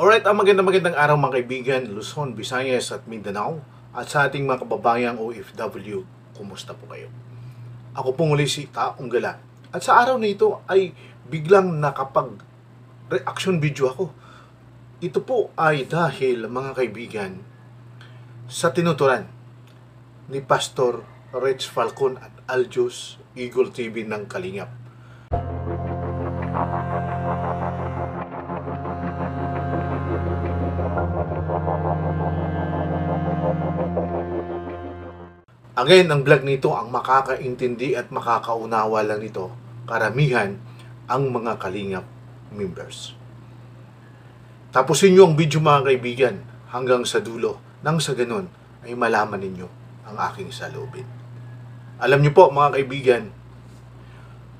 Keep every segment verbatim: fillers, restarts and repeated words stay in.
Alright, ang magandang-magandang araw mga kaibigan, Luzon, Visayas at Mindanao at sa ating mga kababayang O F W, kumusta po kayo? Ako pong uli si Taong Gala at sa araw na ito ay biglang nakapag-reaction video ako. Ito po ay dahil mga kaibigan sa tinuturan ni Pastor Rich Falcon at Aljosh Eagle T V ng Kalingap. Again, ang vlog nito ang makakaintindi at makakaunawa lang nito karamihan ang mga Kalingap members. Tapusin niyo ang video mga kaibigan hanggang sa dulo nang sa ganun ay malaman ninyo ang aking salubin. Alam niyo po mga kaibigan,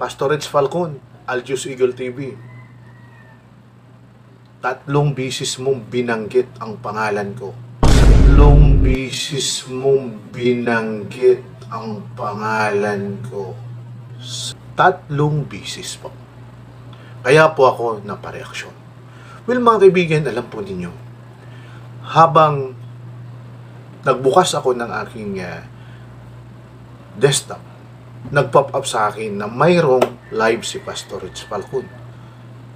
Pastor Rich Falcon, Aljosh Eagle T V, tatlong bisis mong binanggit ang pangalan ko. Tatlong bisis mong binanggit ang pangalan ko. Tatlong bisis po. Kaya po ako napareaksyon. Well mga kaibigan, alam po ninyo, habang nagbukas ako ng aking uh, desktop, nag-pop up sa akin na mayroong live si Pastor Rich Falcon.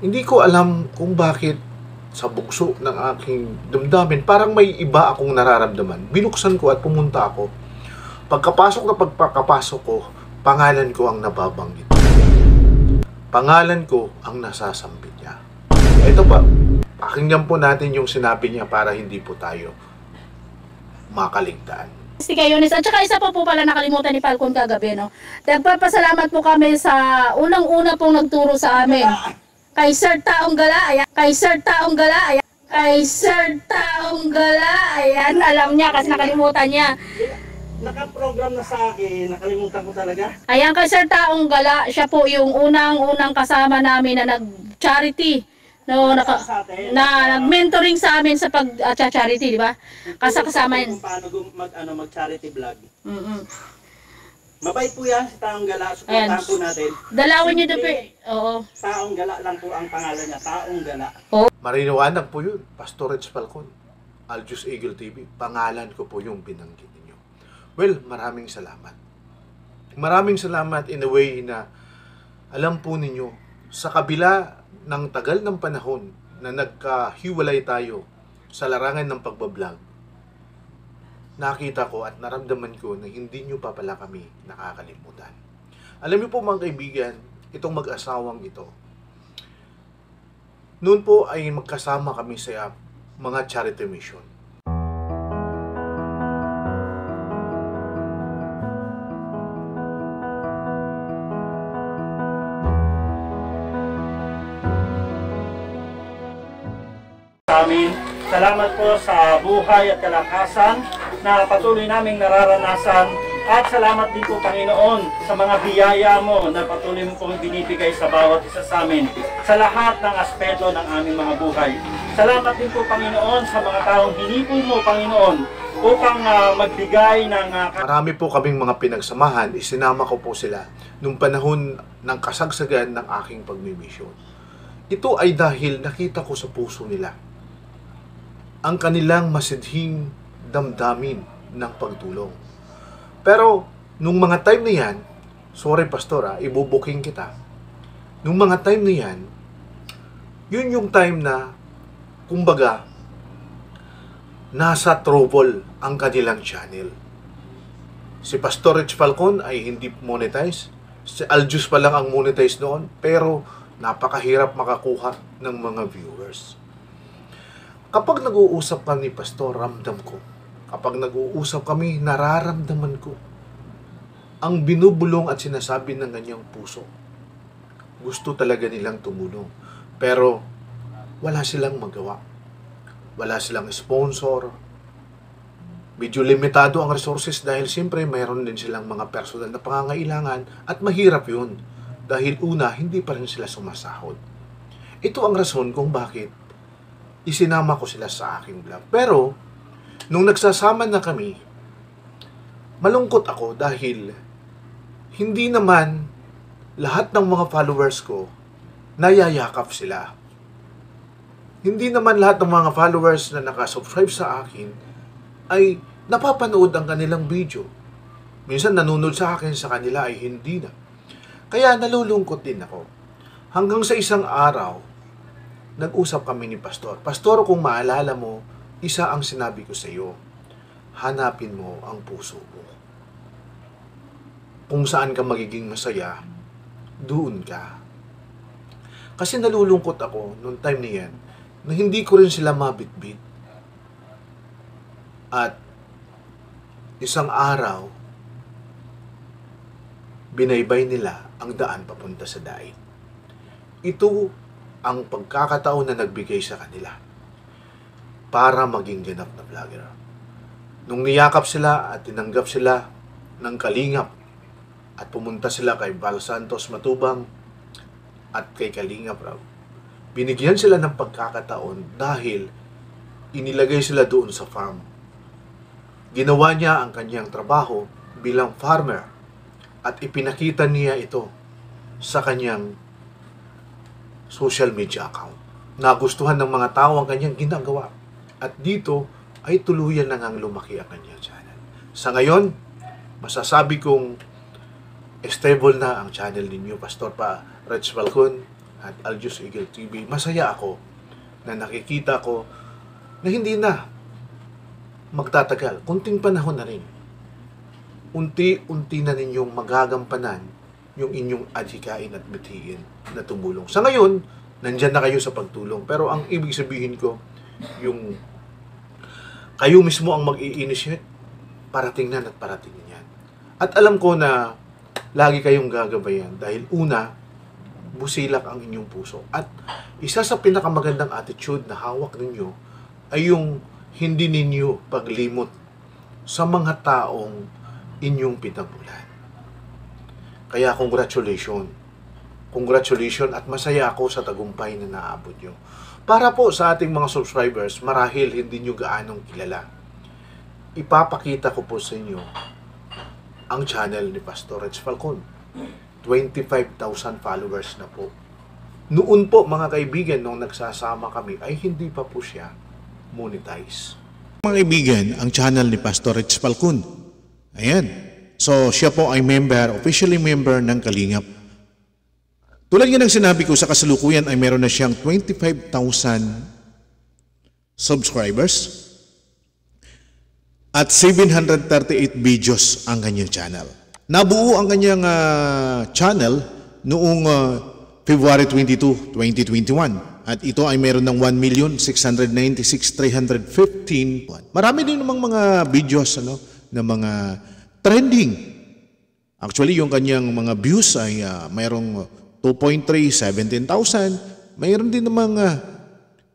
Hindi ko alam kung bakit sa bukso ng aking damdamin, parang may iba akong nararamdaman. Binuksan ko at pumunta ako. Pagkapasok na pagpakapasok ko, pangalan ko ang nababanggit. Pangalan ko ang nasasambit niya. Ito pa, pakinggan po natin yung sinabi niya para hindi po tayo makaligtaan. Sige, Eunice. At saka isa pa po pala nakalimutan ni Falcon kagabi, no? Nagpapasalamat po kami sa unang-una pong nagturo sa amin. Kay Sir Taong Gala, ayan. Kay Sir Taong Gala, ayan. Kay Sir Taong Gala, ayan. Alam niya kasi nakalimutan niya. Naka-program na sa akin, nakalimutan ko talaga. Ayan, kay Sir Taong Gala, siya po yung unang-unang kasama namin na nag-charity. No, naka, sa atin, na nag-mentoring sa amin sa pag-charity, uh, di ba? Kasama yun. Paano mag, ano, mag-charity vlog. Mm-hmm. Mabait po yan si Taong Gala, suportahan po natin. Dalawin niyo doon po. Oo. Taong Gala lang po ang pangalan niya, Taong Gala. Oh. Mariniwanag po yun, Pastor Rich Falcon, Aljosh Eagle T V, pangalan ko po yung binanggit niyo. Well, maraming salamat. Maraming salamat in a way na alam po ninyo, sa kabila ng tagal ng panahon na nagkahiwalay tayo sa larangan ng pagbablog, nakita ko at naramdaman ko na hindi nyo pa pala kami nakakalimutan. Alam niyo po mga kaibigan, itong mag-asawang ito, noon po ay magkasama kami sa mga charity mission. Amin. Salamat po sa buhay at kalakasan na patuloy naming nararanasan at salamat din po Panginoon sa mga biyaya mo na patuloy mo pong binibigay sa bawat isa sa amin sa lahat ng aspeto ng aming mga buhay. Salamat din po Panginoon sa mga taong hinipon mo Panginoon upang uh, magbigay ng... Uh, Marami po kaming mga pinagsamahan, isinama ko po sila nung panahon ng kasagsagan ng aking pagmimisyon. Ito ay dahil nakita ko sa puso nila ang kanilang masidhing damdamin ng pagtulong. Pero, nung mga time na yan, sorry pastora, ibubuking kita. Nung mga time na yan, yun yung time na, kumbaga, nasa trouble ang kanilang channel. Si Pastor Rich Falcon ay hindi monetize. Si Aljosh pa lang ang monetize noon, pero napakahirap makakuha ng mga viewers. Kapag nag-uusap kami ni Pastor, ramdam ko. Kapag nag-uusap kami, nararamdaman ko ang binubulong at sinasabi ng kanyang puso. Gusto talaga nilang tumulong. Pero wala silang magawa. Wala silang sponsor. Medyo limitado ang resources dahil siyempre mayroon din silang mga personal na pangangailangan at mahirap yun. Dahil una, hindi pa rin sila sumasahod. Ito ang rason kung bakit isinama ko sila sa aking vlog. Pero, nung nagsasama na kami, malungkot ako dahil hindi naman lahat ng mga followers ko nayayakap sila. hindi naman lahat ng mga followers na nakasubscribe sa akin ay napapanood ang kanilang video. Minsan nanonood sa akin, sa kanila ay hindi na. Kaya nalulungkot din ako. Hanggang sa isang araw, nag-usap kami ni Pastor. Pastor, kung maalala mo, isa ang sinabi ko sa iyo. Hanapin mo ang puso mo. Kung saan ka magiging masaya, doon ka. Kasi nalulungkot ako noong time na yan, na hindi ko rin sila mabitbit. At isang araw, binaybay nila ang daan papunta sa daig. Ito ang pagkakataon na nagbigay sa kanila para maging ganap na vlogger. Nung niyakap sila at tinanggap sila ng Kalingap at pumunta sila kay Val Santos Matubang at kay Kalingap raw, binigyan sila ng pagkakataon dahil inilagay sila doon sa farm. Ginawa niya ang kanyang trabaho bilang farmer at ipinakita niya ito sa kanyang social media account. Nagustuhan ng mga tao ang kanyang ginagawa at dito ay tuluyan na ngang lumaki ang kanyang channel. Sa ngayon, masasabi kong stable na ang channel ninyo, Pastor pa Rich Falcon at Aljosh Eagle T V. Masaya ako na nakikita ko na hindi na magtatagal. Kunting panahon na rin. Unti-unti na ninyong magagampanan yung inyong adhikain at bithiin na tumulong. Sa ngayon, nandyan na kayo sa pagtulong. Pero ang ibig sabihin ko, yung kayo mismo ang mag-i-initiate, parating na at parating niyan. At alam ko na lagi kayong gagabayan dahil una, busilak ang inyong puso. At isa sa pinakamagandang attitude na hawak ninyo ay yung hindi ninyo paglimot sa mga taong inyong pinagulan. Kaya congratulations. Congratulations at masaya ako sa tagumpay na naabot nyo. Para po sa ating mga subscribers, marahil hindi nyo gaanong kilala. Ipapakita ko po sa inyo ang channel ni Pastor Rich Falcon. twenty-five thousand followers na po. Noon po mga kaibigan, nung nagsasama kami, ay hindi pa po siya monetize. Mga kaibigan, ang channel ni Pastor Rich Falcon. Ayan. So siya po ay member, officially member ng Kalingap. Tulad nga ng sinabi ko, sa kasalukuyan ay meron na siyang twenty-five thousand subscribers at seven hundred thirty-eight videos ang kanyang channel. Nabuo ang kanyang uh, channel noong uh, February twenty-two, twenty twenty-one at ito ay meron ng one million six hundred ninety-six thousand three hundred fifteen. Marami din namang mga videos ano, na mga trending. Actually, yung kanyang mga views ay uh, mayroong two point three, seventeen thousand. Mayroon din namang uh,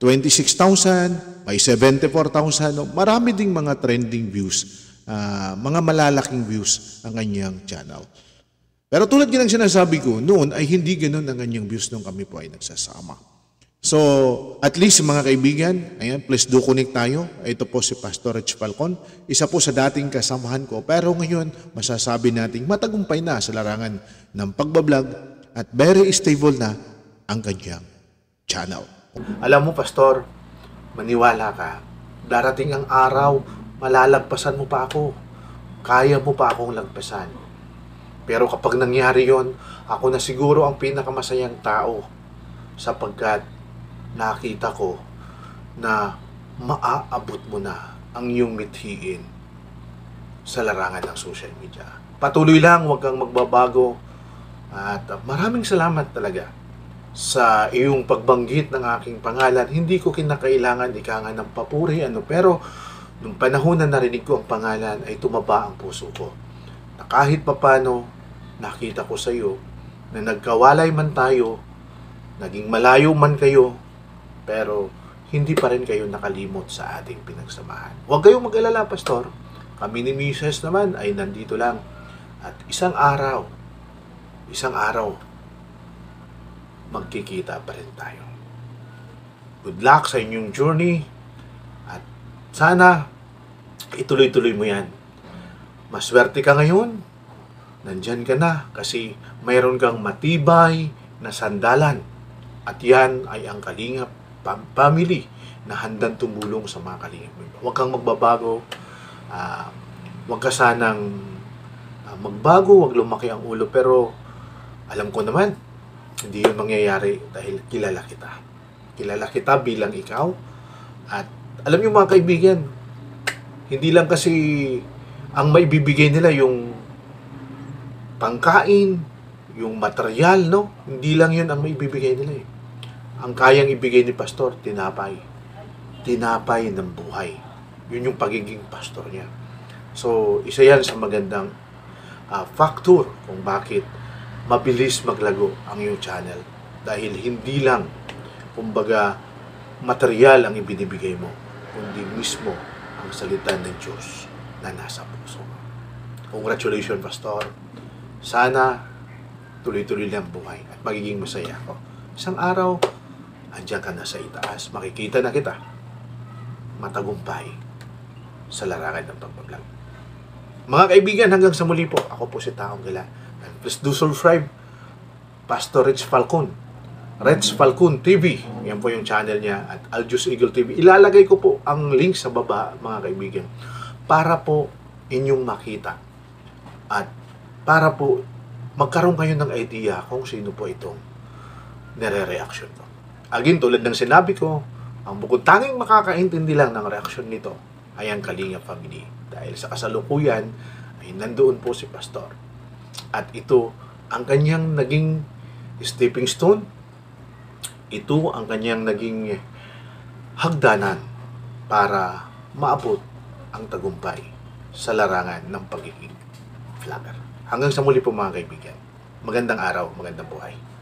twenty-six thousand, may seventy-four thousand. No? Marami ding mga trending views. Uh, mga malalaking views ang kanyang channel. Pero tulad ng sinasabi ko, noon ay hindi ganun ang kanyang views nung kami po ay nagsasama. So, at least mga kaibigan, ayan, please do connect tayo. Ito po si Pastor Rich Falcon. Isa po sa dating kasamahan ko. Pero ngayon, masasabi nating matagumpay na sa larangan ng pagbablog at very stable na ang kanyang channel. Alam mo, Pastor, maniwala ka. Darating ang araw, malalagpasan mo pa ako. Kaya mo pa akong lagpasan. Pero kapag nangyari yon, ako na siguro ang pinakamasayang tao sapagkat nakita ko na maaabot mo na ang iyong mithiin sa larangan ng social media. Patuloy lang, huwag kang magbabago. At maraming salamat talaga sa iyong pagbanggit ng aking pangalan. Hindi ko kinakailangan ikangan ng papuri, ano, pero nung panahon na narinig ko ang pangalan ay tumaba ang puso ko. Na kahit papano, nakita ko sa iyo na nagkawalay man tayo, naging malayo man kayo, pero hindi pa rin kayo nakalimot sa ating pinagsamahan. Huwag kayong mag-alala, Pastor. Kami ni Mises naman ay nandito lang. At isang araw, isang araw, magkikita pa rin tayo. Good luck sa inyong journey. Sana ituloy-tuloy mo yan. Maswerte ka ngayon. Nandyan ka na kasi mayroon kang matibay na sandalan. At yan ay ang Kalingap family na handang tumulong sa mga Kalingap. Huwag kang magbabago, uh, huwag ka sanang uh, magbago, huwag lumaki ang ulo, pero alam ko naman, hindi yun mangyayari dahil kilala kita. Kilala kita bilang ikaw. At alam niyo mga kaibigan, hindi lang kasi ang maibibigay nila yung pangkain, yung material, no? Hindi lang yun ang maibibigay nila eh. Ang kayang ibigay ni pastor, tinapay. Tinapay ng buhay. Yun yung pagiging pastor niya. So, isa yan sa magandang uh, factor kung bakit mabilis maglago ang iyong channel. Dahil hindi lang, kumbaga, material ang ibinibigay mo, kundi mismo ang salita ng Diyos na nasa puso. Congratulations, pastor. Sana tuloy-tuloy lang buhay at magiging masaya ako. Isang araw, andiyan ka na sa itaas. Makikita na kita. Matagumpay sa larangan ng pagbablog. Mga kaibigan, hanggang sa muli po. Ako po si Taong Gala. And please do subscribe. Pastor Rich Falcon. Rich Falcon T V. Yan po yung channel niya. At Aljosh Eagle T V. Ilalagay ko po ang link sa baba, mga kaibigan. Para po inyong makita. At para po magkaroon kayo ng idea kung sino po itong nare-reaction ko. Again, tulad ng sinabi ko, ang bukod tanging makakaintindi lang ng reaksyon nito ay ang Kalingap family. Dahil sa kasalukuyan, ay nandoon po si pastor. At ito ang kanyang naging stepping stone. Ito ang kanyang naging hagdanan para maabot ang tagumpay sa larangan ng pagiging vlogger. Hanggang sa muli po mga kaibigan. Magandang araw, magandang buhay.